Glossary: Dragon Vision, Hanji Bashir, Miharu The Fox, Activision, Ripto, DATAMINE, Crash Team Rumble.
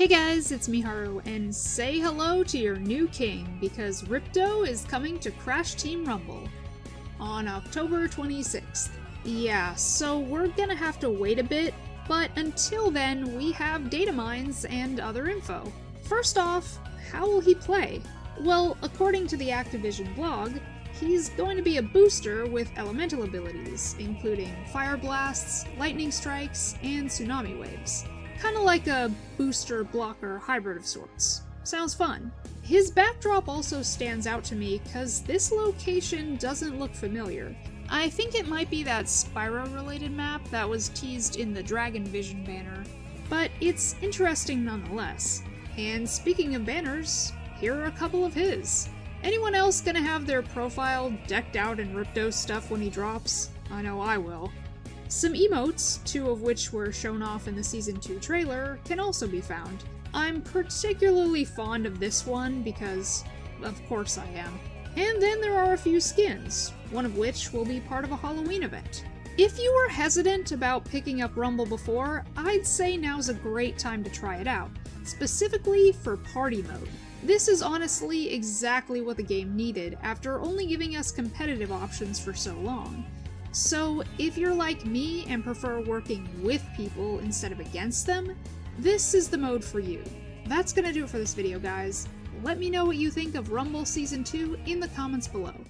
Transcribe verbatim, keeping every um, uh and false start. Hey guys, it's Miharu, and say hello to your new king, because Ripto is coming to Crash Team Rumble on October twenty-sixth. Yeah, so we're gonna have to wait a bit, but until then, we have data mines and other info. First off, how will he play? Well, according to the Activision blog, he's going to be a booster with elemental abilities, including fire blasts, lightning strikes, and tsunami waves. Kinda like a booster-blocker hybrid of sorts. Sounds fun. His backdrop also stands out to me because this location doesn't look familiar. I think it might be that Spyro-related map that was teased in the Dragon Vision banner, but it's interesting nonetheless. And speaking of banners, here are a couple of his. Anyone else gonna have their profile decked out in Ripto stuff when he drops? I know I will. Some emotes, two of which were shown off in the Season two trailer, can also be found. I'm particularly fond of this one because, of course I am. And then there are a few skins, one of which will be part of a Halloween event. If you were hesitant about picking up Rumble before, I'd say now's a great time to try it out, specifically for party mode. This is honestly exactly what the game needed after only giving us competitive options for so long. So if you're like me and prefer working with people instead of against them, this is the mode for you. That's gonna do it for this video, guys. Let me know what you think of Rumble Season two in the comments below.